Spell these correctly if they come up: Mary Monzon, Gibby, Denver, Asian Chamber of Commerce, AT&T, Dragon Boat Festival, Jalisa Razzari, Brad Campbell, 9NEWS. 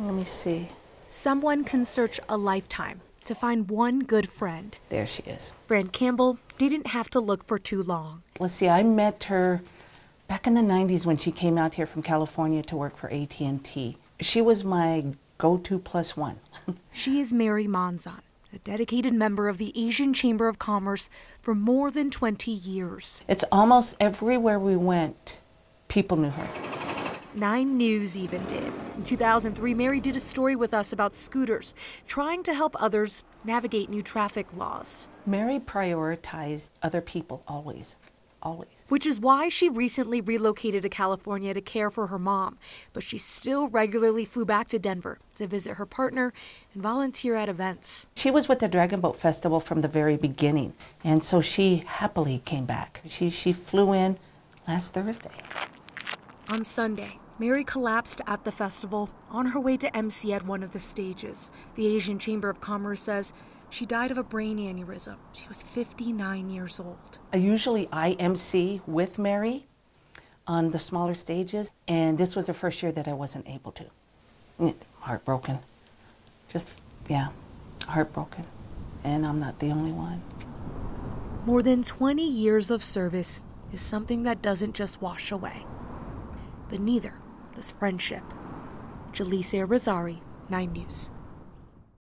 Let me see. Someone can search a lifetime to find one good friend. There she is. Brad Campbell didn't have to look for too long. Let's see, I met her back in the 90s when she came out here from California to work for AT&T. She was my go-to plus one. She is Mary Monzon, a dedicated member of the Asian Chamber of Commerce for more than 20 years. It's almost everywhere we went, people knew her. 9 News even did. In 2003, Mary did a story with us about scooters, trying to help others navigate new traffic laws. Mary prioritized other people always, always. Which is why she recently relocated to California to care for her mom. But she still regularly flew back to Denver to visit her partner and volunteer at events. She was with the Dragon Boat Festival from the very beginning, and so she happily came back. She flew in last Thursday. On Sunday, Mary collapsed at the festival on her way to MC at one of the stages. The Asian Chamber of Commerce says she died of a brain aneurysm. She was 59 years old. Usually I MC with Mary on the smaller stages, and this was the first year that I wasn't able to. Heartbroken. Just, yeah, heartbroken. And I'm not the only one. More than 20 years of service is something that doesn't just wash away. But neither does friendship. Jalisa Razzari, 9 News.